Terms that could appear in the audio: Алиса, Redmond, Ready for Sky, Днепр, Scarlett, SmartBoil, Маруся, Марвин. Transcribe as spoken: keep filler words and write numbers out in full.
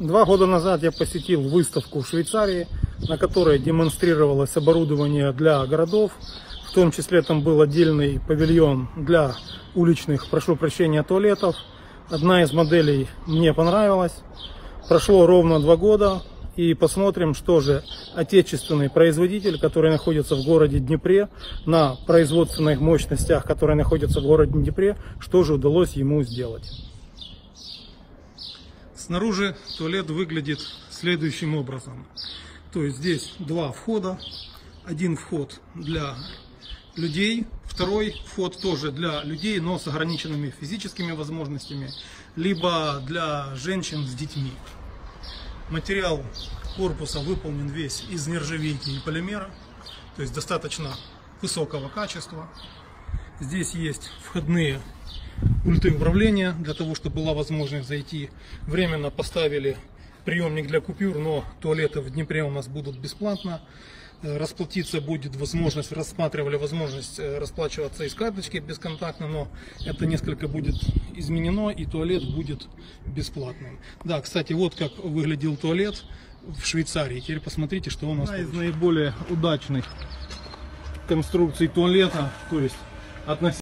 Два года назад я посетил выставку в Швейцарии, на которой демонстрировалось оборудование для городов. В том числе там был отдельный павильон для уличных, прошу прощения, туалетов. Одна из моделей мне понравилась. Прошло ровно два года, и посмотрим, что же отечественный производитель, который находится в городе Днепре, на производственных мощностях, которые находятся в городе Днепре, что же удалось ему сделать. Снаружи туалет выглядит следующим образом. То есть здесь два входа. Один вход для людей, второй вход тоже для людей, но с ограниченными физическими возможностями, либо для женщин с детьми. Материал корпуса выполнен весь из нержавейки и полимера, то есть достаточно высокого качества. Здесь есть входные пульты управления, для того, чтобы была возможность зайти. Временно поставили приемник для купюр, но туалеты в Днепре у нас будут бесплатно. Расплатиться будет возможность, рассматривали возможность расплачиваться из карточки бесконтактно, но это несколько будет изменено, и туалет будет бесплатным. Да, кстати, вот как выглядел туалет в Швейцарии. Теперь посмотрите, что у нас. Одна из наиболее удачных конструкций туалета, то есть относительно